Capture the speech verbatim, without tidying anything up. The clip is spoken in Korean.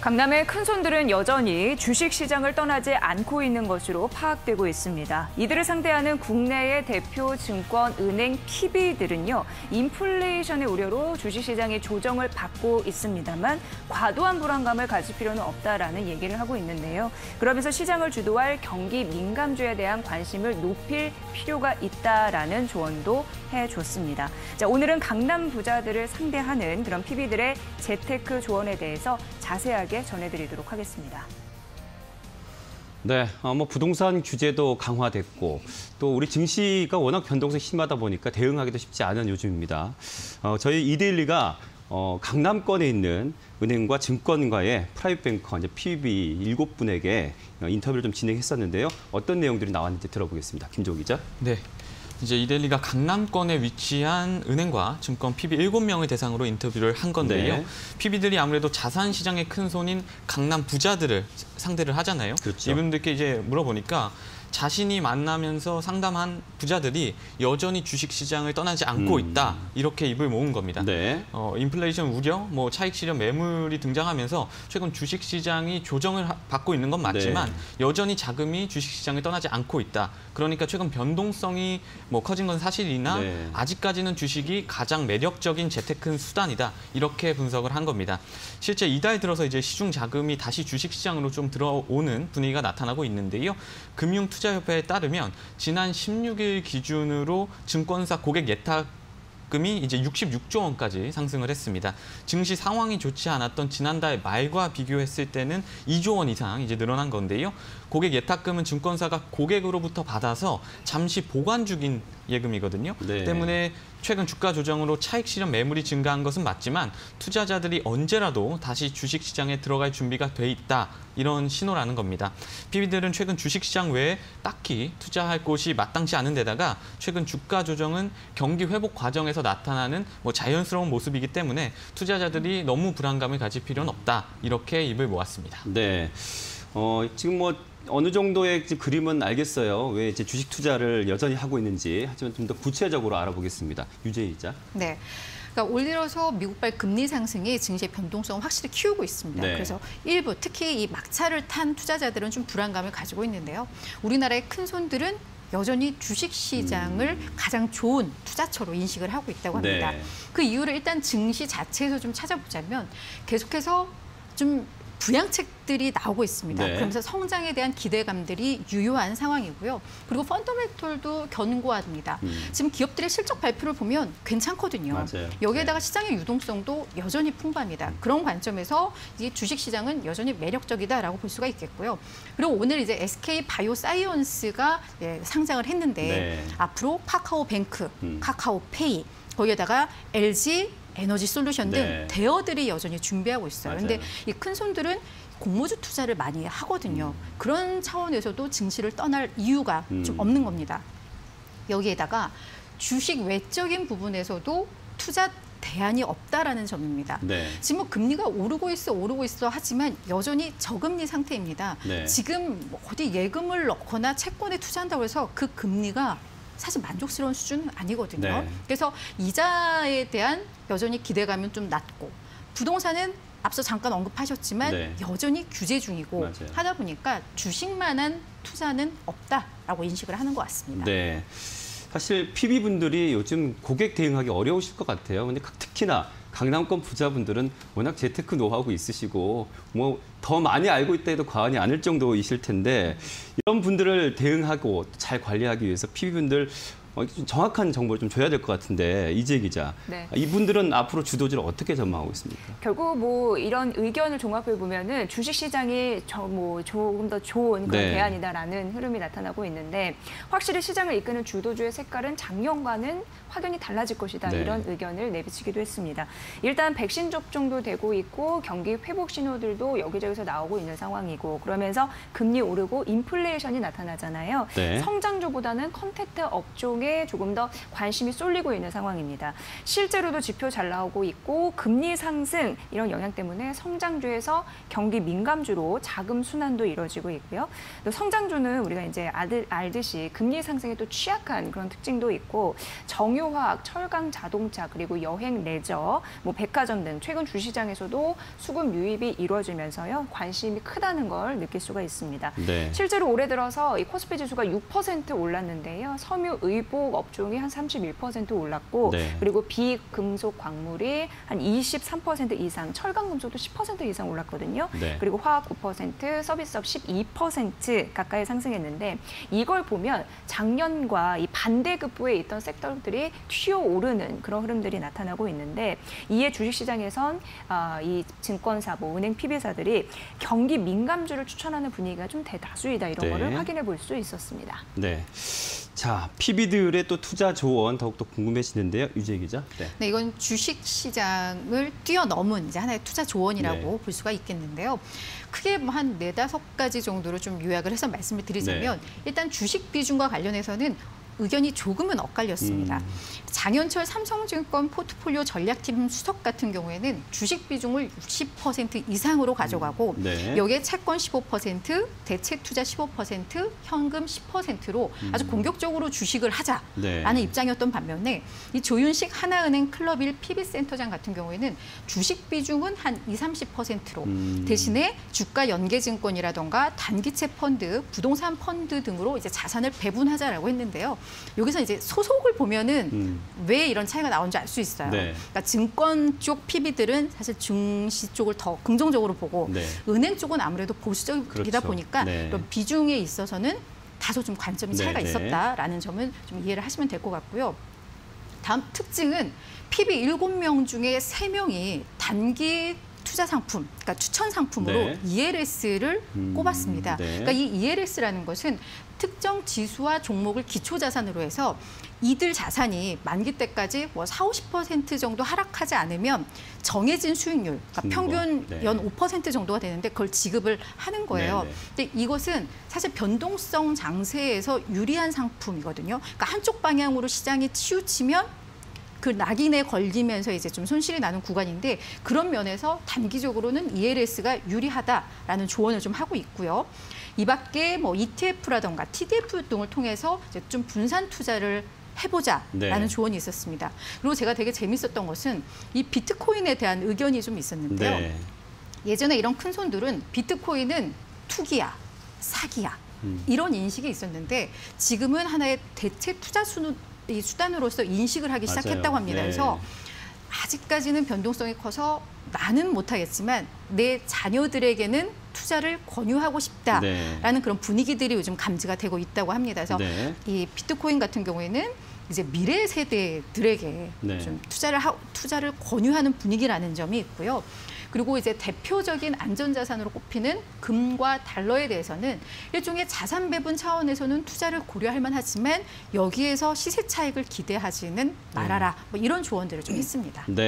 강남의 큰손들은 여전히 주식시장을 떠나지 않고 있는 것으로 파악되고 있습니다. 이들을 상대하는 국내의 대표 증권 은행 피비들은요, 인플레이션의 우려로 주식시장의 조정을 받고 있습니다만 과도한 불안감을 가질 필요는 없다라는 얘기를 하고 있는데요. 그러면서 시장을 주도할 경기 민감주에 대한 관심을 높일 필요가 있다라는 조언도 해줬습니다. 자, 오늘은 강남 부자들을 상대하는 그런 피비들의 재테크 조언에 대해서 자세하게 전해드리도록 하겠습니다. 네, 뭐 부동산 규제도 강화됐고 또 우리 증시가 워낙 변동성이 심하다 보니까 대응하기도 쉽지 않은 요즘입니다. 어, 저희 이데일리가 어, 강남권에 있는 은행과 증권가의 프라이빗뱅커, 이제 피비 일곱 분에게 인터뷰를 좀 진행했었는데요. 어떤 내용들이 나왔는지 들어보겠습니다. 김종호 기자. 네. 이제 이데일리가 강남권에 위치한 은행과 증권 피비 일곱 명을 대상으로 인터뷰를 한 건데요. 네. 피비들이 아무래도 자산 시장의 큰 손인 강남 부자들을 상대를 하잖아요. 그렇죠. 이분들께 이제 물어보니까 자신이 만나면서 상담한 부자들이 여전히 주식 시장을 떠나지 않고 음. 있다. 이렇게 입을 모은 겁니다. 네. 어, 인플레이션 우려, 뭐 차익 실현 매물이 등장하면서 최근 주식 시장이 조정을 하, 받고 있는 건 맞지만 네. 여전히 자금이 주식 시장을 떠나지 않고 있다. 그러니까 최근 변동성이 뭐 커진 건 사실이나 네. 아직까지는 주식이 가장 매력적인 재테크 수단이다. 이렇게 분석을 한 겁니다. 실제 이달 들어서 이제 시중 자금이 다시 주식 시장으로 좀 들어오는 분위기가 나타나고 있는데요. 금융 투 투자협회에 따르면 지난 십육 일 기준으로 증권사 고객 예탁금이 이제 육십육조 원까지 상승을 했습니다. 증시 상황이 좋지 않았던 지난달 말과 비교했을 때는 이조 원 이상 이제 늘어난 건데요. 고객 예탁금은 증권사가 고객으로부터 받아서 잠시 보관 중인 예금이거든요. 네. 때문에 최근 주가 조정으로 차익 실현 매물이 증가한 것은 맞지만 투자자들이 언제라도 다시 주식시장에 들어갈 준비가 돼 있다. 이런 신호라는 겁니다. 피비들은 최근 주식시장 외에 딱히 투자할 곳이 마땅치 않은 데다가 최근 주가 조정은 경기 회복 과정에서 나타나는 뭐 자연스러운 모습이기 때문에 투자자들이 너무 불안감을 가질 필요는 없다. 이렇게 입을 모았습니다. 네. 어, 지금 뭐 어느 정도의 그림은 알겠어요. 왜 이제 주식 투자를 여전히 하고 있는지. 하지만 좀 더 구체적으로 알아보겠습니다. 유재희 기자. 네. 그러니까 올 들어서 미국발 금리 상승이 증시의 변동성을 확실히 키우고 있습니다. 네. 그래서 일부 특히 이 막차를 탄 투자자들은 좀 불안감을 가지고 있는데요. 우리나라의 큰손들은 여전히 주식시장을 음. 가장 좋은 투자처로 인식을 하고 있다고 합니다. 네. 그 이유를 일단 증시 자체에서 좀 찾아보자면 계속해서 좀 부양책들이 나오고 있습니다. 네. 그러면서 성장에 대한 기대감들이 유효한 상황이고요. 그리고 펀더멘털도 견고합니다. 음. 지금 기업들의 실적 발표를 보면 괜찮거든요. 맞아요. 여기에다가 네. 시장의 유동성도 여전히 풍부합니다. 음. 그런 관점에서 이 주식시장은 여전히 매력적이다라고 볼 수가 있겠고요. 그리고 오늘 이제 에스케이 바이오사이언스가 예, 상장을 했는데 네. 앞으로 카카오뱅크, 음. 카카오페이, 거기에다가 엘지, 에너지솔루션 등 네. 대어들이 여전히 준비하고 있어요. 그런데 이 큰손들은 공모주 투자를 많이 하거든요. 음. 그런 차원에서도 증시를 떠날 이유가 음. 좀 없는 겁니다. 여기에다가 주식 외적인 부분에서도 투자 대안이 없다라는 점입니다. 네. 지금 뭐 금리가 오르고 있어 오르고 있어 하지만 여전히 저금리 상태입니다. 네. 지금 어디 예금을 넣거나 채권에 투자한다고 해서 그 금리가 사실 만족스러운 수준은 아니거든요. 네. 그래서 이자에 대한 여전히 기대감은 좀 낮고 부동산은 앞서 잠깐 언급하셨지만 네. 여전히 규제 중이고 맞아요. 하다 보니까 주식만한 투자는 없다라고 인식을 하는 것 같습니다. 네. 사실 피비분들이 요즘 고객 대응하기 어려우실 것 같아요. 근데 특히나 강남권 부자분들은 워낙 재테크 노하우가 있으시고 뭐 더 많이 알고 있다 해도 과언이 아닐 정도이실 텐데 이런 분들을 대응하고 잘 관리하기 위해서 피비분들 정확한 정보를 좀 줘야 될 것 같은데 이지혜 기자, 네. 이분들은 앞으로 주도주를 어떻게 전망하고 있습니까? 결국 뭐 이런 의견을 종합해 보면은 주식 시장이 저 뭐 조금 더 좋은 그런 네. 대안이다라는 흐름이 나타나고 있는데 확실히 시장을 이끄는 주도주의 색깔은 작년과는 확연히 달라질 것이다 네. 이런 의견을 내비치기도 했습니다. 일단 백신 접종도 되고 있고 경기 회복 신호들도 여기저기서 나오고 있는 상황이고 그러면서 금리 오르고 인플레이션이 나타나잖아요. 네. 성장주보다는 컨택트 업종의 시장에 조금 더 관심이 쏠리고 있는 상황입니다. 실제로도 지표 잘 나오고 있고 금리 상승 이런 영향 때문에 성장주에서 경기 민감주로 자금 순환도 이루어지고 있고요. 또 성장주는 우리가 이제 알듯이 금리 상승에 또 취약한 그런 특징도 있고 정유화학, 철강, 자동차 그리고 여행, 레저, 뭐 백화점 등 최근 주시장에서도 수급 유입이 이루어지면서요 관심이 크다는 걸 느낄 수가 있습니다. 네. 실제로 올해 들어서 이 코스피 지수가 육 퍼센트 올랐는데요. 섬유 의복 업종이 한 삼십일 퍼센트 올랐고 네. 그리고 비금속 광물이 한 이십삼 퍼센트 이상, 철강 금속도 십 퍼센트 이상 올랐거든요. 네. 그리고 화학 구 퍼센트, 서비스업 십이 퍼센트 가까이 상승했는데 이걸 보면 작년과 이 반대급부에 있던 섹터들이 튀어오르는 그런 흐름들이 나타나고 있는데 이에 주식시장에선 아, 이 증권사, 뭐 은행 피비사들이 경기 민감주를 추천하는 분위기가 좀 대다수이다 이런 네. 거를 확인해 볼 수 있었습니다. 네. 자, 피비들의 또 투자 조언 더욱더 궁금해지는데요. 유재희 기자. 네. 네, 이건 주식시장을 뛰어넘은 이제 하나의 투자 조언이라고 네. 볼 수가 있겠는데요. 크게 한 네다섯 가지 정도로 좀 요약을 해서 말씀을 드리자면 네. 일단 주식 비중과 관련해서는 의견이 조금은 엇갈렸습니다. 음. 장현철 삼성증권 포트폴리오 전략팀 수석 같은 경우에는 주식 비중을 육십 퍼센트 이상으로 가져가고 음. 네. 여기에 채권 십오 퍼센트, 대체 투자 십오 퍼센트, 현금 십 퍼센트로 음. 아주 공격적으로 주식을 하자라는 네. 입장이었던 반면에 이 조윤식 하나은행 클럽일 피비센터장 같은 경우에는 주식 비중은 한 이십, 삼십 퍼센트로 음. 대신에 주가 연계증권이라던가 단기채 펀드, 부동산 펀드 등으로 이제 자산을 배분하자라고 했는데요. 여기서 이제 소속을 보면은 음. 왜 이런 차이가 나온지 알 수 있어요. 네. 그러니까 증권 쪽 피비들은 사실 증시 쪽을 더 긍정적으로 보고 네. 은행 쪽은 아무래도 보수적이다 그렇죠. 보니까 네. 그런 비중에 있어서는 다소 좀 관점이 차이가 네. 있었다라는 점은 좀 이해를 하시면 될 것 같고요. 다음 특징은 피비 일곱 명 중에 세 명이 단기 투자 상품, 그러니까 추천 상품으로 네. 이엘에스를 음, 꼽았습니다. 네. 그러니까 이 이엘에스라는 것은 특정 지수와 종목을 기초 자산으로 해서 이들 자산이 만기 때까지 뭐 사오십 퍼센트 정도 하락하지 않으면 정해진 수익률, 그러니까 평균 네. 연 오 퍼센트 정도가 되는데 그걸 지급을 하는 거예요. 네, 네. 근데 이것은 사실 변동성 장세에서 유리한 상품이거든요. 그러니까 한쪽 방향으로 시장이 치우치면 그 낙인에 걸리면서 이제 좀 손실이 나는 구간인데 그런 면에서 단기적으로는 이엘에스가 유리하다라는 조언을 좀 하고 있고요. 이 밖에 뭐 이티에프라던가 티디에프 등을 통해서 이제 좀 분산 투자를 해보자라는 네. 조언이 있었습니다. 그리고 제가 되게 재밌었던 것은 이 비트코인에 대한 의견이 좀 있었는데요. 네. 예전에 이런 큰 손들은 비트코인은 투기야, 사기야 음. 이런 인식이 있었는데 지금은 하나의 대체 투자 수는 이 수단으로서 인식을 하기 맞아요. 시작했다고 합니다. 네. 그래서 아직까지는 변동성이 커서 나는 못하겠지만 내 자녀들에게는 투자를 권유하고 싶다라는 네. 그런 분위기들이 요즘 감지가 되고 있다고 합니다. 그래서 네. 이 비트코인 같은 경우에는 이제 미래 세대들에게 네. 좀 투자를 하, 투자를 권유하는 분위기라는 점이 있고요. 그리고 이제 대표적인 안전자산으로 꼽히는 금과 달러에 대해서는 일종의 자산 배분 차원에서는 투자를 고려할 만하지만 여기에서 시세 차익을 기대하지는 말아라. 뭐 이런 조언들을 좀 했습니다. 네.